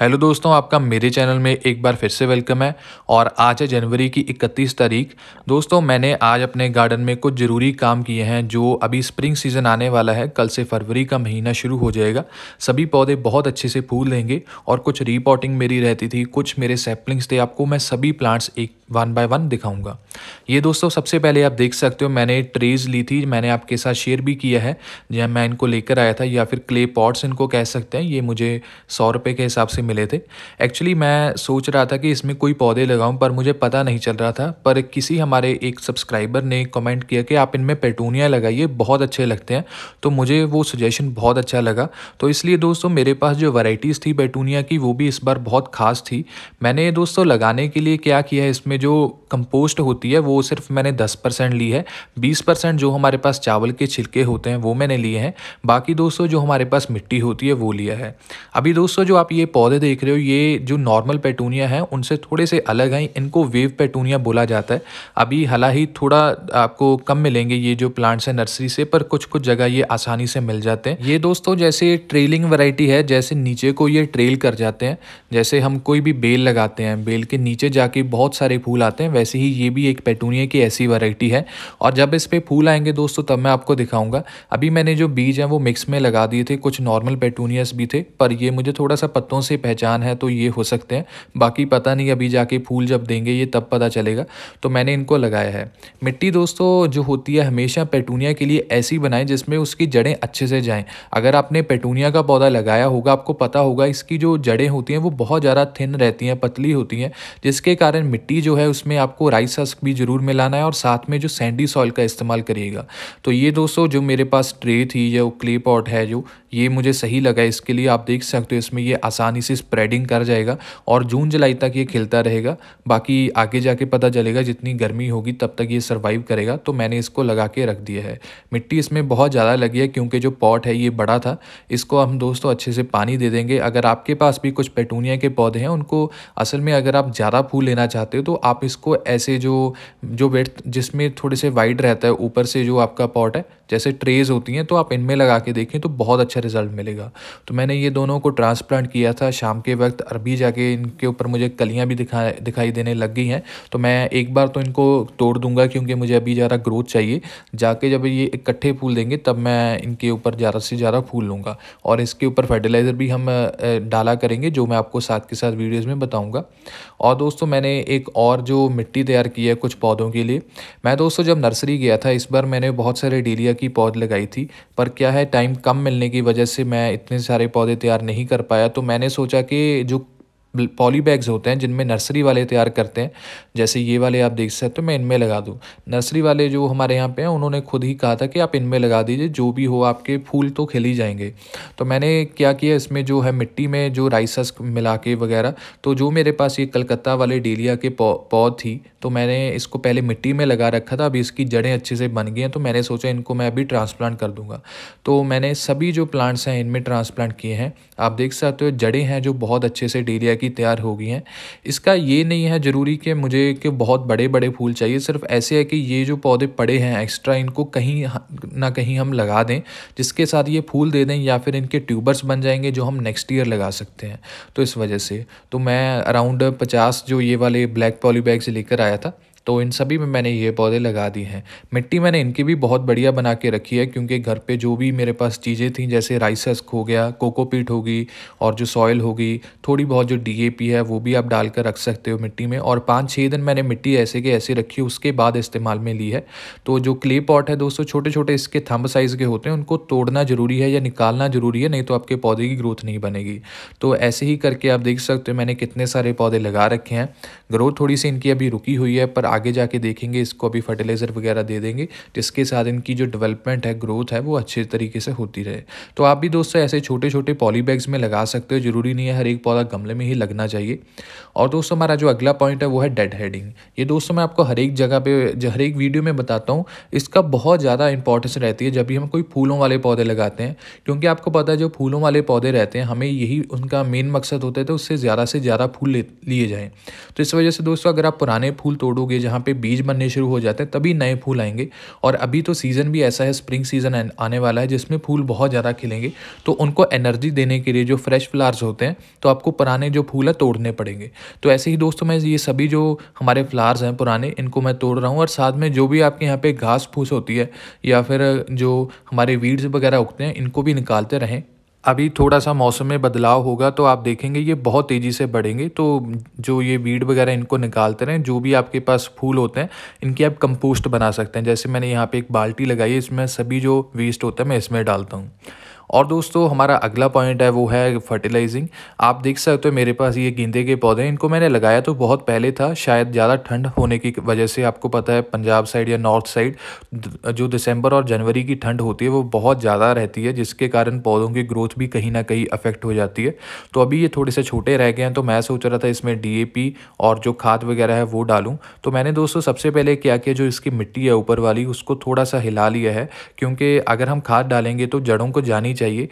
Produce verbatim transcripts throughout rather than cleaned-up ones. Hello दोस्तों, आपका मेरे चैनल में एक बार फिर से वेलकम है। और आज है जनवरी की इकतीस तारीख। दोस्तों, मैंने आज अपने गार्डन में कुछ ज़रूरी काम किए हैं। जो अभी स्प्रिंग सीज़न आने वाला है, कल से फरवरी का महीना शुरू हो जाएगा। सभी पौधे बहुत अच्छे से फूल देंगे। और कुछ रीपॉटिंग मेरी रहती थी, कुछ मेरे सैपलिंग्स थे। आपको मैं सभी प्लांट्स एक वन बाय वन दिखाऊंगा। ये दोस्तों, सबसे पहले आप देख सकते हो मैंने ट्रेज ली थी, मैंने आपके साथ शेयर भी किया है जब मैं इनको लेकर आया था, या फिर क्ले पॉट्स इनको कह सकते हैं। ये मुझे सौ रुपये के हिसाब से मिले थे। एक्चुअली मैं सोच रहा था कि इसमें कोई पौधे लगाऊं, पर मुझे पता नहीं चल रहा था। पर किसी हमारे एक सब्सक्राइबर ने कमेंट किया कि आप इनमें पेटूनिया लगाइए, बहुत अच्छे लगते हैं। तो मुझे वो सजेशन बहुत अच्छा लगा। तो इसलिए दोस्तों, मेरे पास जो वैरायटीज़ थी पेटूनिया की, वो भी इस बार बहुत खास थी। मैंने दोस्तों लगाने के लिए क्या किया है, इसमें जो कंपोस्ट होती है वो सिर्फ मैंने दस परसेंट ली है। बीस परसेंट जो हमारे पास चावल के छिलके होते हैं वो मैंने लिए हैं। बाकी दोस्तों जो हमारे पास मिट्टी होती है वो लिया है। अभी दोस्तों जो आप ये पौधे देख रहे हो, ये जो नॉर्मल पेटूनिया है उनसे थोड़े से अलग हैं। इनको वेव पेटूनिया बोला जाता है। अभी हालांकि थोड़ा आपको कम मिलेंगे ये जो प्लांट्स हैं नर्सरी से, पर कुछ कुछ जगह ये आसानी से मिल जाते हैं। ये दोस्तों जैसे ट्रेलिंग वैरायटी है, जैसे नीचे को ये ट्रेल कर जाते हैं। जैसे हम कोई भी बेल लगाते हैं, बेल के नीचे जाके बहुत सारे फूल आते हैं, वैसे ही ये भी एक पेटूनिया की ऐसी वैरायटी है। और जब इस पर फूल आएंगे दोस्तों तब मैं आपको दिखाऊंगा। अभी मैंने जो बीज हैं वो मिक्स में लगा दिए थे, कुछ नॉर्मल पेटूनियास भी थे, पर ये मुझे थोड़ा सा पत्तों से पहचान है तो ये हो सकते हैं। बाकी पता नहीं, अभी जाके फूल जब देंगे ये तब पता चलेगा। तो मैंने इनको लगाया है। मिट्टी दोस्तों जो होती है हमेशा पेटूनिया के लिए ऐसी बनाएं जिसमें उसकी जड़ें अच्छे से जाएं। अगर आपने पेटूनिया का पौधा लगाया होगा आपको पता होगा इसकी जो जड़ें होती हैं वो बहुत ज़्यादा थिन रहती हैं, पतली होती हैं, जिसके कारण मिट्टी जो है उसमें आपको राइस हस्क भी ज़रूर मिलाना है और साथ में जो सैंडी सॉइल का इस्तेमाल करिएगा। तो ये दोस्तों जो मेरे पास ट्रे थी या क्ले पॉट है जो, ये मुझे सही लगा इसके लिए। आप देख सकते हो इसमें ये आसानी से स्प्रेडिंग कर जाएगा और जून जुलाई तक ये खिलता रहेगा। बाकी आगे जाके पता चलेगा, जितनी गर्मी होगी तब तक ये सर्वाइव करेगा। तो मैंने इसको लगा के रख दिया है। मिट्टी इसमें बहुत ज़्यादा लगी है क्योंकि जो पॉट है ये बड़ा था। इसको हम दोस्तों अच्छे से पानी दे देंगे। अगर आपके पास भी कुछ पेटूनिया के पौधे हैं, उनको असल में अगर आप ज़्यादा फूल लेना चाहते हो तो आप इसको ऐसे जो जो विड्थ जिसमें थोड़े से वाइड रहता है ऊपर से जो आपका पॉट है, जैसे ट्रेज होती हैं, तो आप इनमें लगा के देखें तो बहुत अच्छा रिजल्ट मिलेगा। तो मैंने ये दोनों को ट्रांसप्लांट किया था शाम के वक्त। अरबी जाके इनके ऊपर मुझे कलियां भी दिखा दिखाई देने लग गई हैं। तो मैं एक बार तो इनको तोड़ दूंगा क्योंकि मुझे अभी ज़्यादा ग्रोथ चाहिए। जाके जब ये इकट्ठे फूल देंगे तब मैं इनके ऊपर ज़्यादा से ज़्यादा फूल लूँगा। और इसके ऊपर फर्टिलाइज़र भी हम डाला करेंगे, जो मैं आपको साथ के साथ वीडियोज़ में बताऊँगा। और दोस्तों मैंने एक और जो मिट्टी तैयार की है कुछ पौधों के लिए। मैं दोस्तों जब नर्सरी गया था इस बार मैंने बहुत सारे डेलिया की पौध लगाई थी, पर क्या है टाइम कम मिलने की वजह से मैं इतने सारे पौधे तैयार नहीं कर पाया। तो मैंने सोचा कि जो पॉली बैग्स होते हैं जिनमें नर्सरी वाले तैयार करते हैं, जैसे ये वाले आप देख सकते हो, मैं इनमें लगा दूं। नर्सरी वाले जो हमारे यहाँ पे हैं उन्होंने खुद ही कहा था कि आप इनमें लगा दीजिए, जो भी हो आपके फूल तो खिल ही जाएंगे। तो मैंने क्या किया, इसमें जो है मिट्टी में जो राइस हस्क मिला के वगैरह, तो जो मेरे पास ये कलकत्ता वाले डेलिया के पौध थी तो मैंने इसको पहले मिट्टी में लगा रखा था। अभी इसकी जड़ें अच्छे से बन गई हैं तो मैंने सोचा इनको मैं अभी ट्रांसप्लांट कर दूँगा। तो मैंने सभी जो प्लांट्स हैं इनमें ट्रांसप्लांट किए हैं। आप देख सकते हो जड़ें हैं जो बहुत अच्छे से डेलिया तैयार हो गई हैं। इसका ये नहीं है ज़रूरी कि मुझे कि बहुत बड़े बड़े फूल चाहिए, सिर्फ ऐसे है कि ये जो पौधे पड़े हैं एक्स्ट्रा इनको कहीं ना कहीं हम लगा दें जिसके साथ ये फूल दे दें, या फिर इनके ट्यूबर्स बन जाएंगे जो हम नेक्स्ट ईयर लगा सकते हैं। तो इस वजह से तो मैं अराउंड पचास जो ये वाले ब्लैक पॉलीबैग से लेकर आया था तो इन सभी में मैंने ये पौधे लगा दिए हैं। मिट्टी मैंने इनकी भी बहुत बढ़िया बना के रखी है क्योंकि घर पे जो भी मेरे पास चीज़ें थी, जैसे राइस हस्क हो गया, कोकोपीट होगी, और जो सॉइल होगी, थोड़ी बहुत जो डीएपी है वो भी आप डाल कर रख सकते हो मिट्टी में। और पाँच छः दिन मैंने मिट्टी ऐसे के ऐसे रखी, उसके बाद इस्तेमाल में ली है। तो जो क्ले पॉट है दोस्तों छोटे छोटे इसके थंब साइज़ के होते हैं, उनको तोड़ना ज़रूरी है या निकालना ज़रूरी है, नहीं तो आपके पौधे की ग्रोथ नहीं बनेगी। तो ऐसे ही करके आप देख सकते हो मैंने कितने सारे पौधे लगा रखे हैं। ग्रोथ थोड़ी सी इनकी अभी रुकी हुई है, पर आगे जाके देखेंगे, इसको अभी फर्टिलाइज़र वगैरह दे देंगे जिसके साथ इनकी जो डेवलपमेंट है, ग्रोथ है, वो अच्छे तरीके से होती रहे। तो आप भी दोस्तों ऐसे छोटे छोटे पॉलीबैग्स में लगा सकते हो, जरूरी नहीं है हर एक पौधा गमले में ही लगना चाहिए। और दोस्तों हमारा जो अगला पॉइंट है वो है डेड हेडिंग। ये दोस्तों मैं आपको हर एक जगह पर, हर एक वीडियो में बताता हूँ। इसका बहुत ज़्यादा इंपॉर्टेंस रहती है जब भी हम कोई फूलों वाले पौधे लगाते हैं, क्योंकि आपको पता है जो फूलों वाले पौधे रहते हैं हमें यही उनका मेन मकसद होता है तो उससे ज़्यादा से ज़्यादा फूल लिए जाएँ। तो इस वजह से दोस्तों अगर आप पुराने फूल तोड़ोगे जहाँ पे बीज बनने शुरू हो जाते हैं तभी नए फूल आएंगे। और अभी तो सीज़न भी ऐसा है, स्प्रिंग सीज़न आने वाला है जिसमें फूल बहुत ज़्यादा खिलेंगे, तो उनको एनर्जी देने के लिए जो फ्रेश फ्लावर्स होते हैं तो आपको पुराने जो फूल है तोड़ने पड़ेंगे। तो ऐसे ही दोस्तों मैं ये सभी जो हमारे फ्लावर्स हैं पुराने इनको मैं तोड़ रहा हूँ, और साथ में जो भी आपके यहाँ पे घास फूस होती है या फिर जो हमारे वीड्स वगैरह उगते हैं इनको भी निकालते रहें। अभी थोड़ा सा मौसम में बदलाव होगा तो आप देखेंगे ये बहुत तेज़ी से बढ़ेंगे, तो जो ये वीड वगैरह इनको निकालते रहें। जो भी आपके पास फूल होते हैं इनकी आप कंपोस्ट बना सकते हैं, जैसे मैंने यहाँ पे एक बाल्टी लगाई है, इसमें सभी जो वेस्ट होता है मैं इसमें डालता हूँ। और दोस्तों हमारा अगला पॉइंट है वो है फर्टिलाइजिंग। आप देख सकते हो मेरे पास ये गेंदे के पौधे हैं, इनको मैंने लगाया तो बहुत पहले था, शायद ज़्यादा ठंड होने की वजह से। आपको पता है पंजाब साइड या नॉर्थ साइड जो दिसंबर और जनवरी की ठंड होती है वो बहुत ज़्यादा रहती है, जिसके कारण पौधों की ग्रोथ भी कहीं ना कहीं अफेक्ट हो जाती है। तो अभी ये थोड़े से छोटे रह गए हैं, तो मैं सोच रहा था इसमें डी ए पी और जो खाद वगैरह है वो डालूँ। तो मैंने दोस्तों सबसे पहले क्या किया, जो इसकी मिट्टी है ऊपर वाली उसको थोड़ा सा हिला लिया है, क्योंकि अगर हम खाद डालेंगे तो जड़ों को जानी चाहिए।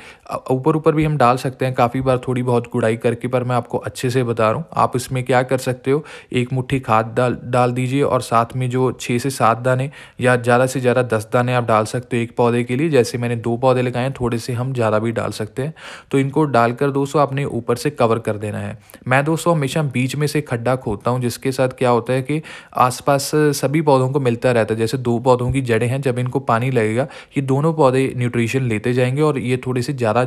ऊपर ऊपर भी हम डाल सकते हैं काफ़ी बार थोड़ी बहुत गुड़ाई करके, पर मैं आपको अच्छे से बता रहा हूँ। आप इसमें क्या कर सकते हो, एक मुट्ठी खाद डाल डाल दीजिए और साथ में जो छः से सात दाने या ज़्यादा से ज़्यादा दस दाने आप डाल सकते हो एक पौधे के लिए। जैसे मैंने दो पौधे लगाए हैं, थोड़े से हम ज़्यादा भी डाल सकते हैं। तो इनको डालकर दोस्तों आपने ऊपर से कवर कर देना है। मैं दोस्तों हमेशा बीच में से खड्डा खोदता हूँ, जिसके साथ क्या होता है कि आसपास सभी पौधों को मिलता रहता है। जैसे दो पौधों की जड़ें हैं, जब इनको पानी लगेगा ये दोनों पौधे न्यूट्रिशन लेते जाएंगे और ये थोड़े से ज़्यादा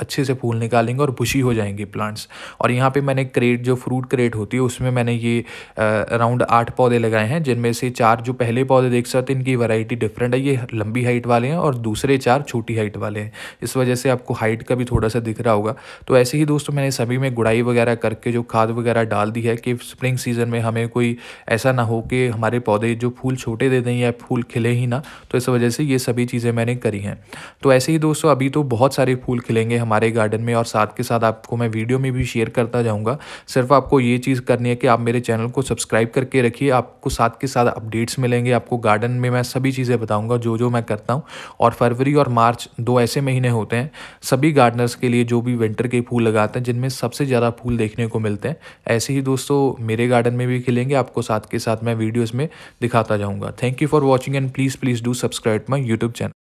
अच्छे से फूल निकालेंगे और बुशी हो जाएंगे प्लांट्स। और यहाँ पे मैंने क्रेट जो फ्रूट क्रेट होती है उसमें मैंने ये अराउंड आठ पौधे लगाए हैं, जिनमें से चार जो पहले पौधे देख सकते हैं इनकी वैरायटी डिफरेंट है, ये लंबी हाइट वाले हैं और दूसरे चार छोटी हाइट वाले हैं, इस वजह से आपको हाइट का भी थोड़ा सा दिख रहा होगा। तो ऐसे ही दोस्तों मैंने सभी में गुड़ाई वगैरह करके जो खाद वगैरह डाल दी है कि स्प्रिंग सीज़न में हमें कोई ऐसा ना हो कि हमारे पौधे जो फूल छोटे दे दें या फूल खिले ही ना, तो इस वजह से ये सभी चीज़ें मैंने करी हैं। तो ऐसे ही दोस्तों अभी तो बहुत सारे फूल खिलेंगे हमारे गार्डन में, और साथ के साथ आपको मैं वीडियो में भी शेयर करता जाऊंगा। सिर्फ आपको ये चीज़ करनी है कि आप मेरे चैनल को सब्सक्राइब करके रखिए, आपको साथ के साथ अपडेट्स मिलेंगे। आपको गार्डन में मैं सभी चीज़ें बताऊंगा जो जो मैं करता हूं। और फरवरी और मार्च दो ऐसे महीने होते हैं सभी गार्डनर्स के लिए जो भी विंटर के फूल लगाते हैं, जिनमें सबसे ज़्यादा फूल देखने को मिलते हैं। ऐसे ही दोस्तों मेरे गार्डन में भी खिलेंगे, आपको साथ के साथ मैं वीडियोज़ में दिखाता जाऊँगा। Thank you for watching and please please do subscribe my YouTube channel.